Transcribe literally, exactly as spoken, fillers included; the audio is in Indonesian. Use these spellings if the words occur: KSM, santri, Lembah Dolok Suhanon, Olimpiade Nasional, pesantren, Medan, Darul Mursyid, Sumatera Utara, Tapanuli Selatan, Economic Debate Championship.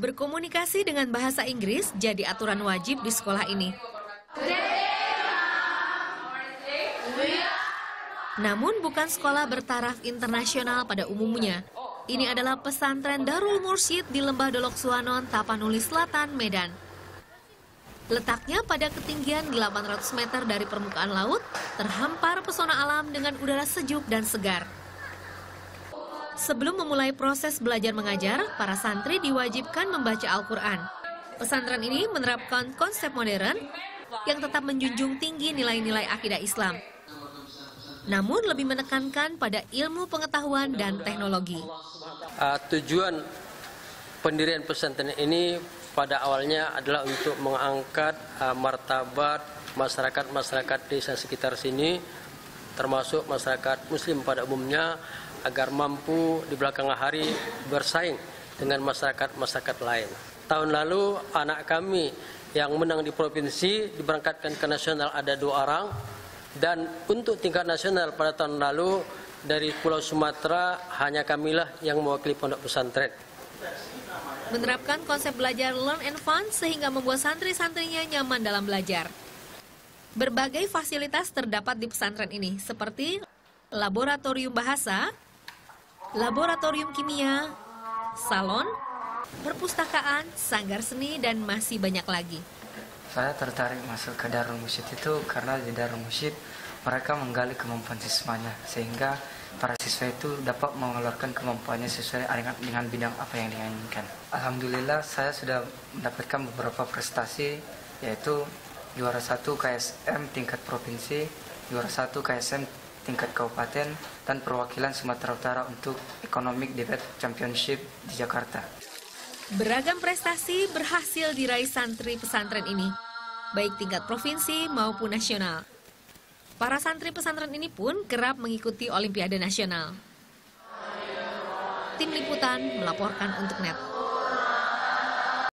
Berkomunikasi dengan bahasa Inggris jadi aturan wajib di sekolah ini. Namun bukan sekolah bertaraf internasional pada umumnya. Ini adalah pesantren Darul Mursyid di Lembah Dolok Suhanon, Tapanuli Selatan, Medan. Letaknya pada ketinggian delapan ratus meter dari permukaan laut, terhampar pesona alam dengan udara sejuk dan segar. Sebelum memulai proses belajar mengajar, para santri diwajibkan membaca Al-Quran. Pesantren ini menerapkan konsep modern yang tetap menjunjung tinggi nilai-nilai akidah Islam, namun lebih menekankan pada ilmu pengetahuan dan teknologi. Uh, tujuan pendirian pesantren ini pada awalnya adalah untuk mengangkat uh, martabat masyarakat-masyarakat desa sekitar sini, termasuk masyarakat muslim pada umumnya, agar mampu di belakang hari bersaing dengan masyarakat-masyarakat lain. Tahun lalu anak kami yang menang di provinsi diberangkatkan ke nasional ada dua orang. Dan untuk tingkat nasional pada tahun lalu dari Pulau Sumatera hanya kamilah yang mewakili pondok pesantren. Menerapkan konsep belajar learn and fun sehingga membuat santri-santrinya nyaman dalam belajar. Berbagai fasilitas terdapat di pesantren ini seperti laboratorium bahasa, laboratorium kimia, salon, perpustakaan, sanggar seni dan masih banyak lagi. Saya tertarik masuk ke Darul Mursyid itu karena di Darul Mursyid mereka menggali kemampuan siswanya sehingga para siswa itu dapat mengeluarkan kemampuannya sesuai dengan bidang apa yang diinginkan. Alhamdulillah saya sudah mendapatkan beberapa prestasi, yaitu juara satu K S M tingkat provinsi, juara satu K S M tingkat kabupaten, dan perwakilan Sumatera Utara untuk Economic Debate Championship di Jakarta. Beragam prestasi berhasil diraih santri pesantren ini, baik tingkat provinsi maupun nasional. Para santri pesantren ini pun kerap mengikuti Olimpiade Nasional. Tim Liputan melaporkan untuk N E T.